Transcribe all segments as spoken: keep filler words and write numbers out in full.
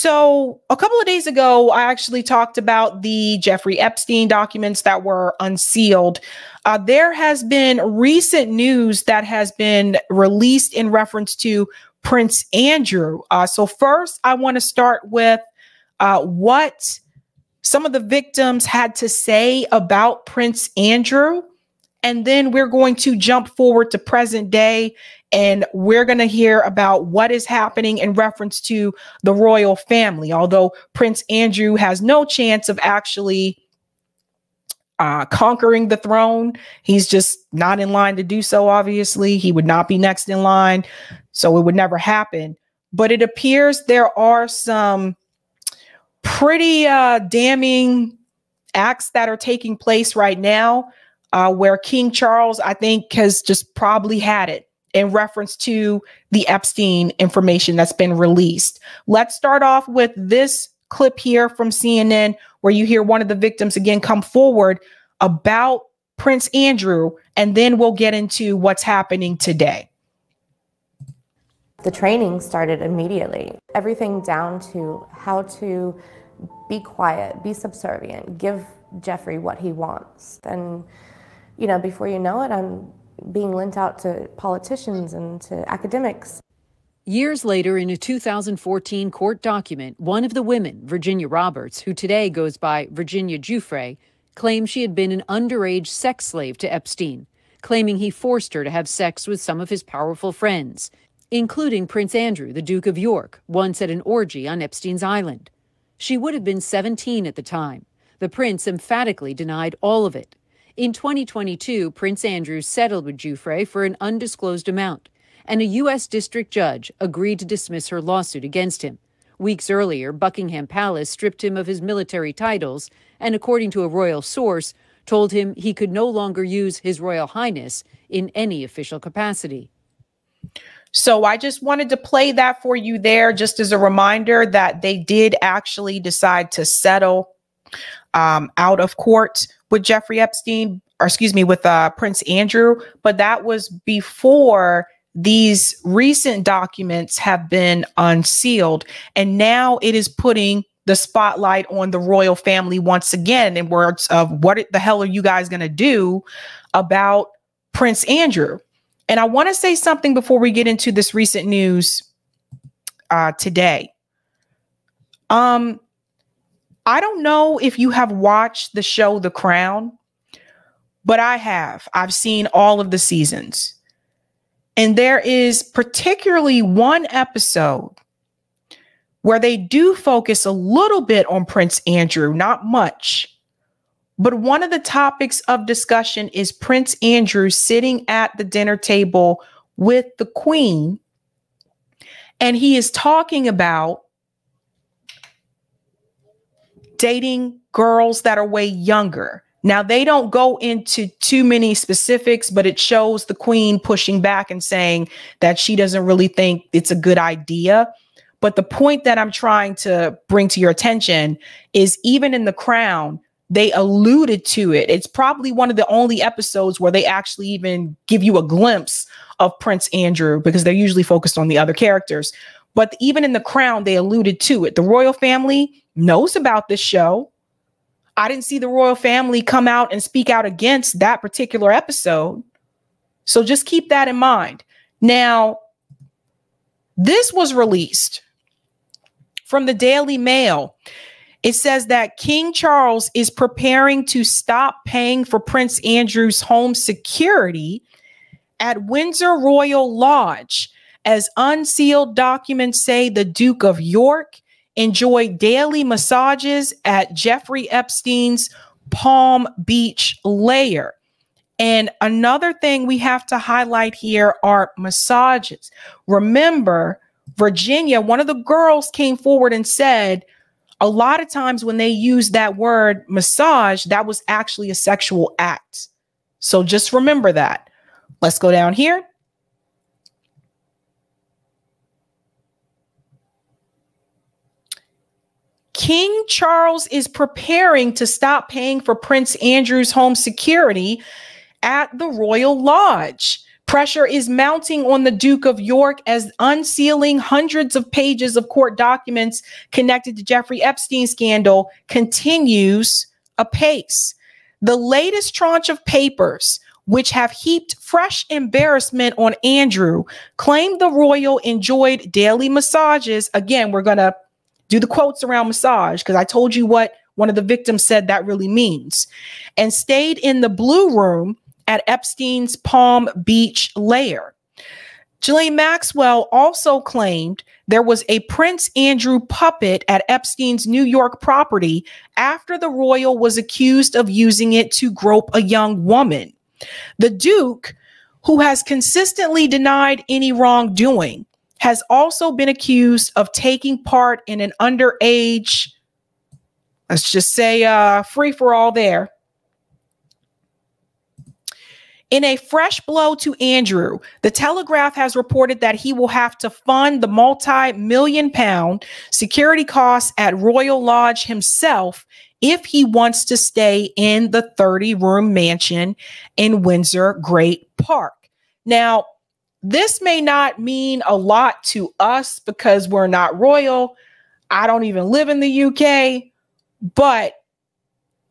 So a couple of days ago, I actually talked about the Jeffrey Epstein documents that were unsealed. Uh, there has been recent news that has been released in reference to Prince Andrew. Uh, so first, I want to start with uh, what some of the victims had to say about Prince Andrew. And then we're going to jump forward to present day, and we're going to hear about what is happening in reference to the royal family. Although Prince Andrew has no chance of actually uh, conquering the throne, he's just not in line to do so, obviously. He would not be next in line, so it would never happen. But it appears there are some pretty uh, damning acts that are taking place right now, uh, where King Charles, I think, has just probably had it in reference to the Epstein information that's been released. Let's start off with this clip here from C N N, where you hear one of the victims again come forward about Prince Andrew, and then we'll get into what's happening today. The training started immediately. Everything down to how to be quiet, be subservient, give Jeffrey what he wants. And, you know, before you know it, I'm being lent out to politicians and to academics. Years later, in a two thousand fourteen court document, one of the women, Virginia Roberts, who today goes by Virginia Giuffre, claimed she had been an underage sex slave to Epstein, claiming he forced her to have sex with some of his powerful friends, including Prince Andrew, the Duke of York, once at an orgy on Epstein's island. She would have been seventeen at the time. The prince emphatically denied all of it. In twenty twenty-two, Prince Andrew settled with Giuffre for an undisclosed amount, and a U S district judge agreed to dismiss her lawsuit against him. Weeks earlier, Buckingham Palace stripped him of his military titles and, according to a royal source, told him he could no longer use His Royal Highness in any official capacity. So I just wanted to play that for you there, just as a reminder that they did actually decide to settle um, out of court with Jeffrey Epstein, or excuse me, with uh, Prince Andrew. But that was before these recent documents have been unsealed. And now it is putting the spotlight on the royal family once again, in words of, what the hell are you guys going to do about Prince Andrew? And I want to say something before we get into this recent news uh, today. Um, I don't know if you have watched the show The Crown, but I have. I've seen all of the seasons. And there is particularly one episode where they do focus a little bit on Prince Andrew, not much. But one of the topics of discussion is Prince Andrew sitting at the dinner table with the Queen, and he is talking about dating girls that are way younger. Now, they don't go into too many specifics, but it shows the Queen pushing back and saying that she doesn't really think it's a good idea. But the point that I'm trying to bring to your attention is, even in The Crown, they alluded to it. It's probably one of the only episodes where they actually even give you a glimpse of Prince Andrew, because they're usually focused on the other characters. But even in The Crown, they alluded to it. The royal family knows about this show. I didn't see the royal family come out and speak out against that particular episode. So just keep that in mind. Now, this was released from the Daily Mail. It says that King Charles is preparing to stop paying for Prince Andrew's home security at Windsor Royal Lodge, as unsealed documents say the Duke of York enjoyed daily massages at Jeffrey Epstein's Palm Beach lair. And another thing we have to highlight here are massages. Remember, Virginia, one of the girls, came forward and said a lot of times when they use that word massage, that was actually a sexual act. So just remember that. Let's go down here. King Charles is preparing to stop paying for Prince Andrew's home security at the Royal Lodge. Pressure is mounting on the Duke of York as unsealing hundreds of pages of court documents connected to Jeffrey Epstein scandal continues apace. The latest tranche of papers, which have heaped fresh embarrassment on Andrew, claimed the royal enjoyed daily massages. Again, we're going to do the quotes around massage because I told you what one of the victims said that really means, and stayed in the blue room at Epstein's Palm Beach lair. Ghislaine Maxwell also claimed there was a Prince Andrew puppet at Epstein's New York property after the royal was accused of using it to grope a young woman. The Duke, who has consistently denied any wrongdoing, has also been accused of taking part in an underage, let's just say, uh, free-for-all there. In a fresh blow to Andrew, The Telegraph has reported that he will have to fund the multi-million pound security costs at Royal Lodge himself if he wants to stay in the thirty room mansion in Windsor Great Park. Now, this may not mean a lot to us because we're not royal. I don't even live in the U K, but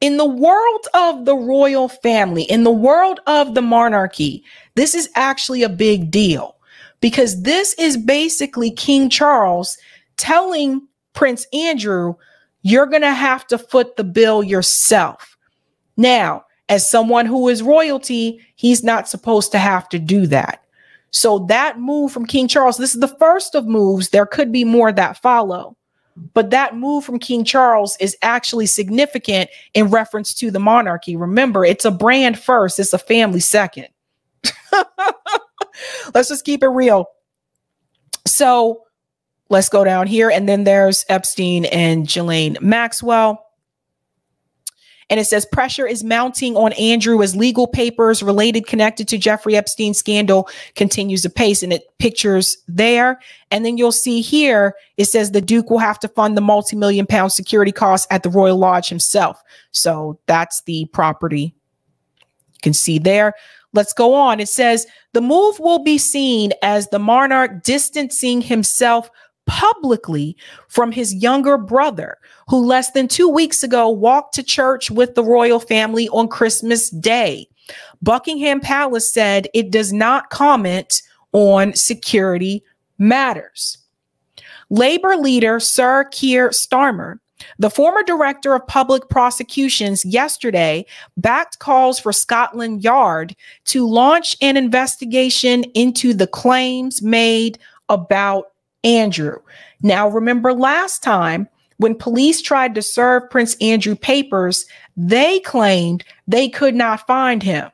in the world of the royal family, in the world of the monarchy, this is actually a big deal, because this is basically King Charles telling Prince Andrew, you're going to have to foot the bill yourself. Now, as someone who is royalty, he's not supposed to have to do that. So that move from King Charles, this is the first of moves. There could be more that follow. But that move from King Charles is actually significant in reference to the monarchy. Remember, it's a brand first. It's a family second. Let's just keep it real. So let's go down here. And then there's Epstein and Ghislaine Maxwell. And it says pressure is mounting on Andrew as legal papers related connected to Jeffrey Epstein scandal continues apace, and it pictures there. And then you'll see here, it says the Duke will have to fund the multi-million pound security costs at the Royal Lodge himself. So that's the property. You can see there. Let's go on. It says the move will be seen as the monarch distancing himself publicly from his younger brother, who less than two weeks ago walked to church with the royal family on Christmas Day. Buckingham Palace said it does not comment on security matters. Labour leader Sir Keir Starmer, the former director of public prosecutions, yesterday backed calls for Scotland Yard to launch an investigation into the claims made about Andrew. Now, remember last time when police tried to serve Prince Andrew papers, they claimed they could not find him.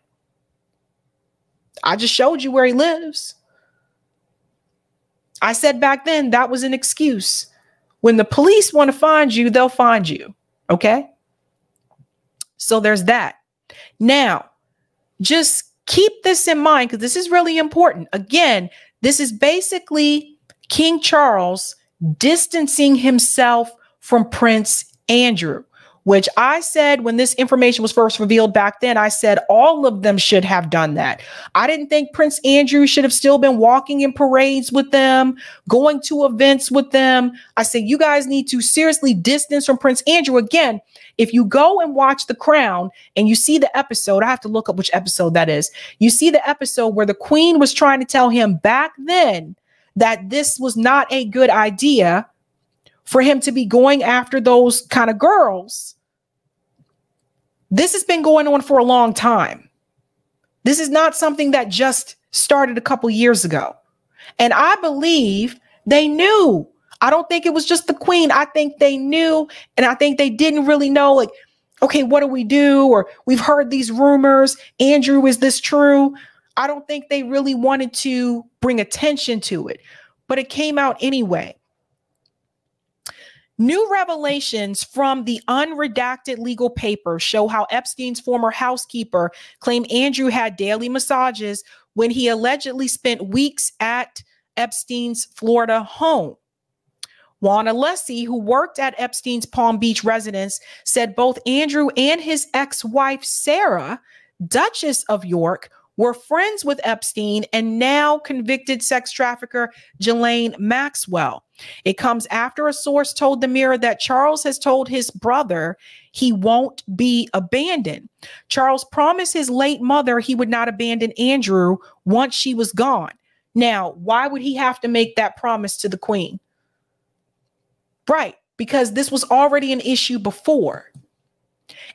I just showed you where he lives. I said back then that was an excuse. When the police want to find you, they'll find you. Okay. So there's that. Now, just keep this in mind because this is really important. Again, this is basically King Charles distancing himself from Prince Andrew, which I said when this information was first revealed back then, I said all of them should have done that. I didn't think Prince Andrew should have still been walking in parades with them, going to events with them. I said, you guys need to seriously distance from Prince Andrew. Again, if you go and watch The Crown and you see the episode, I have to look up which episode that is. You see the episode where the Queen was trying to tell him back then that this was not a good idea for him to be going after those kind of girls. This has been going on for a long time. This is not something that just started a couple years ago. And I believe they knew. I don't think it was just the Queen. I think they knew. And I think they didn't really know, like, okay, what do we do? Or we've heard these rumors. Andrew, is this true? I don't think they really wanted to bring attention to it, but it came out anyway. New revelations from the unredacted legal papers show how Epstein's former housekeeper claimed Andrew had daily massages when he allegedly spent weeks at Epstein's Florida home. Juan Alessi, who worked at Epstein's Palm Beach residence, said both Andrew and his ex-wife, Sarah, Duchess of York, were friends with Epstein and now convicted sex trafficker Ghislaine Maxwell. It comes after a source told the Mirror that Charles has told his brother he won't be abandoned. Charles promised his late mother he would not abandon Andrew once she was gone. Now, why would he have to make that promise to the Queen? Right, because this was already an issue before.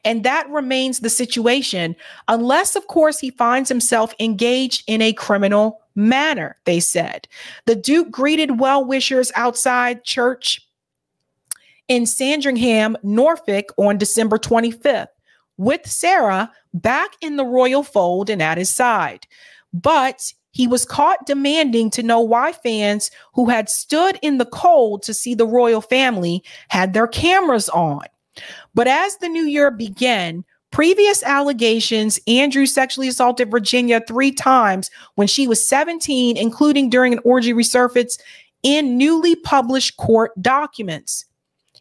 And that remains the situation, unless, of course, he finds himself engaged in a criminal manner, they said. The Duke greeted well-wishers outside church in Sandringham, Norfolk, on December twenty-fifth, with Sarah back in the royal fold and at his side. But he was caught demanding to know why fans who had stood in the cold to see the royal family had their cameras on. But as the new year began, previous allegations, Andrew sexually assaulted Virginia three times when she was seventeen, including during an orgy, resurfaced in newly published court documents.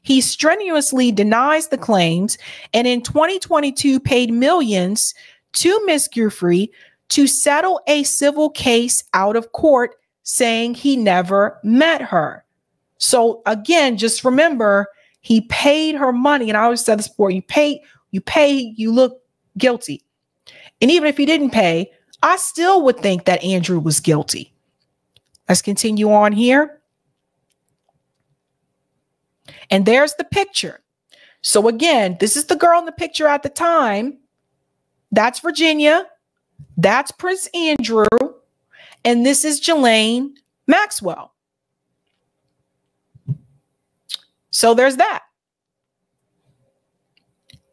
He strenuously denies the claims and in twenty twenty-two paid millions to Miss Giuffre to settle a civil case out of court, saying he never met her. So again, just remember, he paid her money. And I always said this before, you pay, you pay, you look guilty. And even if he didn't pay, I still would think that Andrew was guilty. Let's continue on here. And there's the picture. So again, this is the girl in the picture at the time. That's Virginia. That's Prince Andrew. And this is Ghislaine Maxwell. So there's that.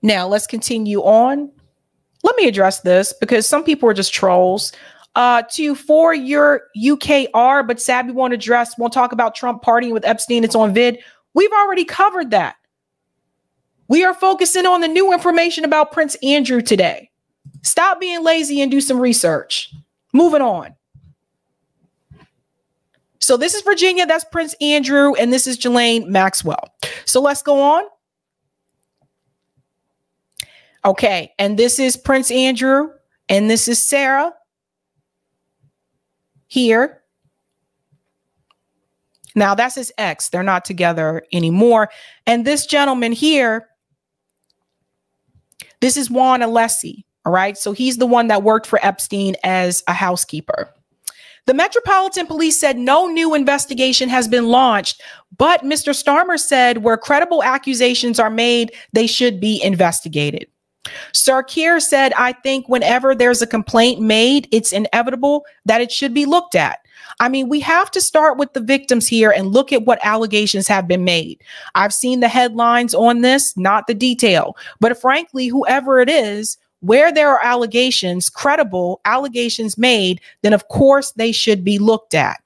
Now let's continue on. Let me address this because some people are just trolls. Uh, to for your U K R, but Sabby won't address, won't talk about Trump partying with Epstein. It's on vid. We've already covered that. We are focusing on the new information about Prince Andrew today. Stop being lazy and do some research. Moving on. So this is Virginia, that's Prince Andrew, and this is Ghislaine Maxwell. So let's go on. Okay, and this is Prince Andrew, and this is Sarah here. Now that's his ex, they're not together anymore. And this gentleman here, this is Juan Alessi, all right? So he's the one that worked for Epstein as a housekeeper. The Metropolitan Police said no new investigation has been launched, but Mister Starmer said where credible accusations are made, they should be investigated. Sir Keir said, I think whenever there's a complaint made, it's inevitable that it should be looked at. I mean, we have to start with the victims here and look at what allegations have been made. I've seen the headlines on this, not the detail, but frankly, whoever it is, where there are allegations, credible allegations made, then of course they should be looked at.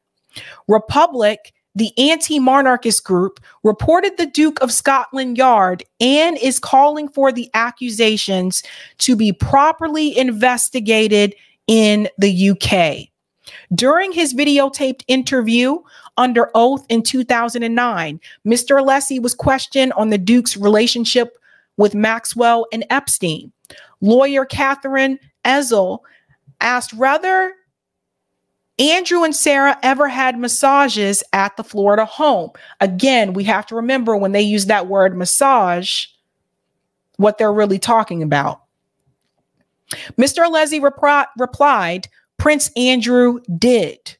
Republic, the anti-monarchist group, reported the Duke of Scotland Yard and is calling for the accusations to be properly investigated in the U K. During his videotaped interview under oath in two thousand nine, Mister Alessi was questioned on the Duke's relationship with Maxwell and Epstein. Lawyer Catherine Ezel asked whether Andrew and Sarah ever had massages at the Florida home. Again, we have to remember when they use that word massage, what they're really talking about. Mister Alessi repri replied, Prince Andrew did.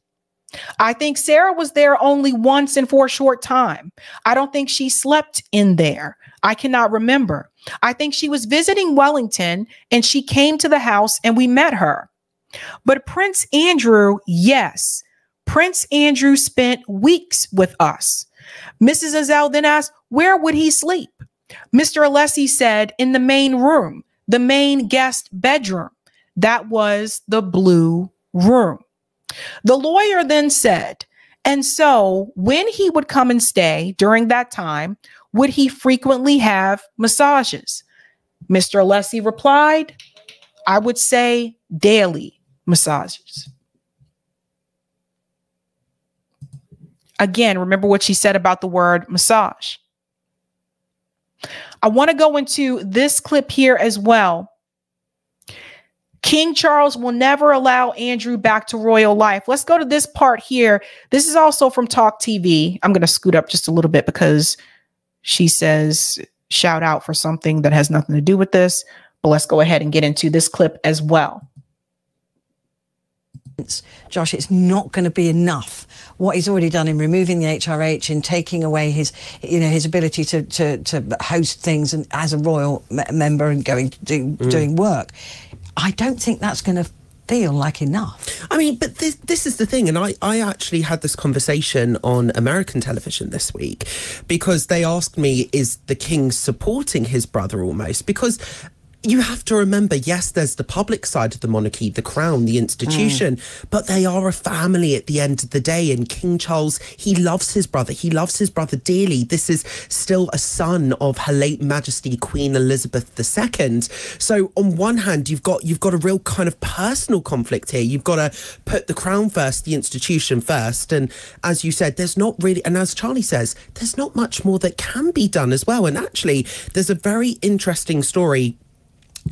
I think Sarah was there only once and for a short time. I don't think she slept in there. I cannot remember. I think she was visiting Wellington and she came to the house and we met her. But Prince Andrew, yes, Prince Andrew spent weeks with us. Missus Azell then asked, where would he sleep? Mister Alessi said, in the main room, the main guest bedroom. That was the blue room. The lawyer then said, and so when he would come and stay during that time, would he frequently have massages? Mister Alessi replied, I would say daily massages. Again, remember what she said about the word massage. I want to go into this clip here as well. King Charles will never allow Andrew back to royal life. Let's go to this part here. This is also from Talk T V. I'm going to scoot up just a little bit because she says shout out for something that has nothing to do with this. But let's go ahead and get into this clip as well. Josh, it's not going to be enough. What he's already done in removing the H R H and taking away his, you know, his ability to to, to host things and as a royal me member and going to do, mm. doing work. I don't think that's going to feel like enough. I mean, but this, this is the thing. And I, I actually had this conversation on American television this week because they asked me, is the king supporting his brother almost? Because you have to remember, yes, there's the public side of the monarchy, the crown, the institution, mm. but they are a family at the end of the day. And King Charles, he loves his brother. He loves his brother dearly. This is still a son of Her Late Majesty Queen Elizabeth the second. So on one hand, you've got you've got a real kind of personal conflict here. You've got to put the crown first, the institution first. And as you said, there's not really, and as Charlie says, there's not much more that can be done as well. And actually, there's a very interesting story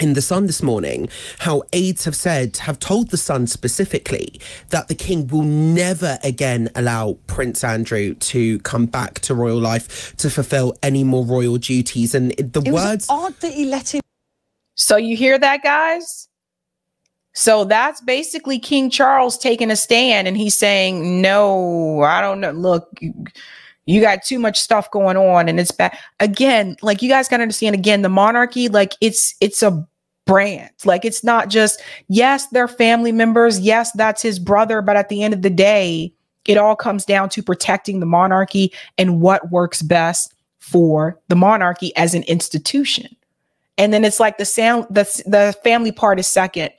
in The Sun this morning, how aides have said, have told The Sun specifically that the king will never again allow Prince Andrew to come back to royal life to fulfill any more royal duties. And the it words was odd that he let him. So you hear that, guys? So that's basically King Charles taking a stand, and he's saying, no, I don't know. Look, you, you got too much stuff going on, and it's bad. Again, like, you guys got to understand, again, the monarchy, like, it's it's a brand. Like, it's not just, yes, they're family members. Yes, that's his brother. But at the end of the day, it all comes down to protecting the monarchy and what works best for the monarchy as an institution. And then it's like the sound, the, the family part is second.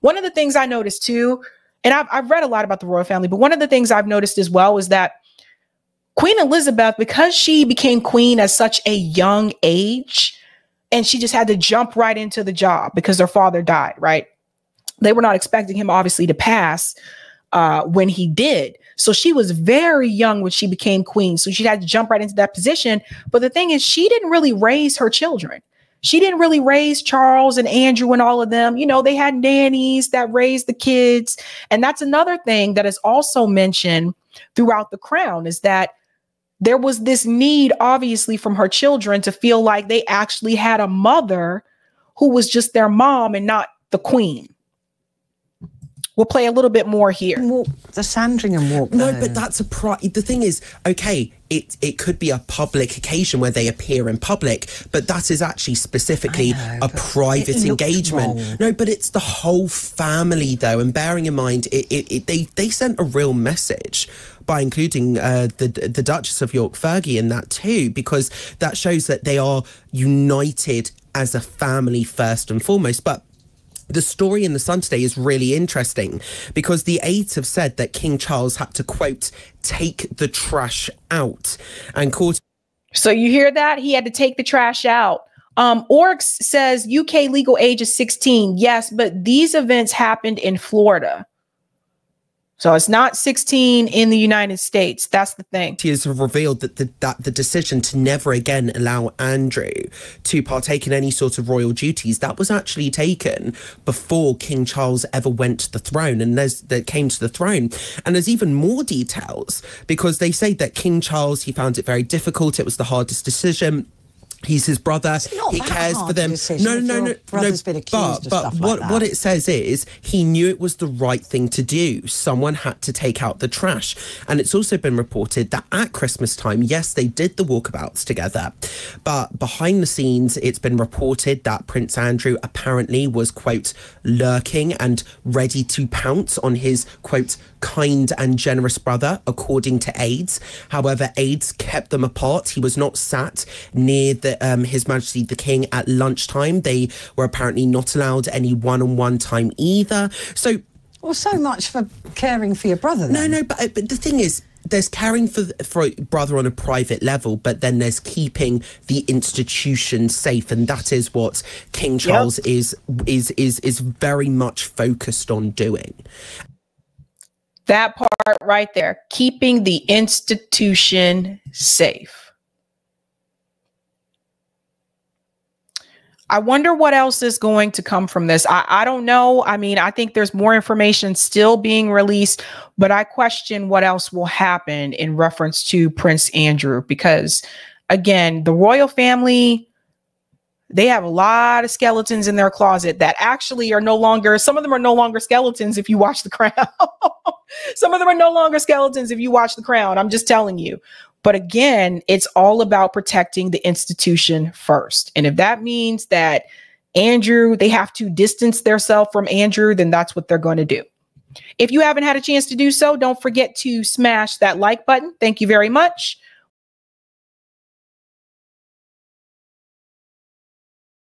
One of the things I noticed, too, and I've, I've read a lot about the royal family, but one of the things I've noticed as well is that Queen Elizabeth, because she became queen at such a young age, and she just had to jump right into the job because her father died, right? They were not expecting him, obviously, to pass uh, when he did. So she was very young when she became queen. So she had to jump right into that position. But the thing is, she didn't really raise her children. She didn't really raise Charles and Andrew and all of them. You know, they had nannies that raised the kids. And that's another thing that is also mentioned throughout The Crown, is that there was this need, obviously, from her children to feel like they actually had a mother who was just their mom and not the queen. We'll play a little bit more here. Walk, the Sandringham walk. No, though. But that's a pri the thing is, okay, it it could be a public occasion where they appear in public, but that is actually specifically know, a private engagement. Wrong. No, but it's the whole family, though. And bearing in mind, it, it, it they they sent a real message by including uh, the the Duchess of York, Fergie, in that too, because that shows that they are united as a family first and foremost. But the story in The Sun today is really interesting because the aides have said that King Charles had to, quote, take the trash out and caught. So you hear that? He had to take the trash out. Um, Oryx says U K legal age is sixteen. Yes, but these events happened in Florida. So it's not sixteen in the United States. That's the thing. She has revealed that the, that the decision to never again allow Andrew to partake in any sort of royal duties, that was actually taken before King Charles ever went to the throne and there's, that came to the throne. And there's even more details because they say that King Charles, he found it very difficult. It was the hardest decision. He's his brother. He cares for them. No, no, no, no. But but what what it says is he knew it was the right thing to do. Someone had to take out the trash. And it's also been reported that at Christmas time, yes, they did the walkabouts together. But behind the scenes, it's been reported that Prince Andrew apparently was, quote, lurking and ready to pounce on his, quote, kind and generous brother, according to aides. However, aides kept them apart. He was not sat near the, um, His Majesty the King at lunchtime. They were apparently not allowed any one-on-one time either. So, well, so much for caring for your brother. Then. No, no, but but the thing is, there's caring for for brother on a private level, but then there's keeping the institution safe, and that is what King Charles yep. is is is is very much focused on doing. That part right there, keeping the institution safe. I wonder what else is going to come from this. I, I don't know. I mean, I think there's more information still being released, but I question what else will happen in reference to Prince Andrew, because again, the royal family, they have a lot of skeletons in their closet that actually are no longer, some of them are no longer skeletons if you watch The Crown. Some of them are no longer skeletons if you watch The Crown. I'm just telling you. But again, it's all about protecting the institution first. And if that means that Andrew, they have to distance themselves from Andrew, then that's what they're going to do. If you haven't had a chance to do so, don't forget to smash that like button. Thank you very much.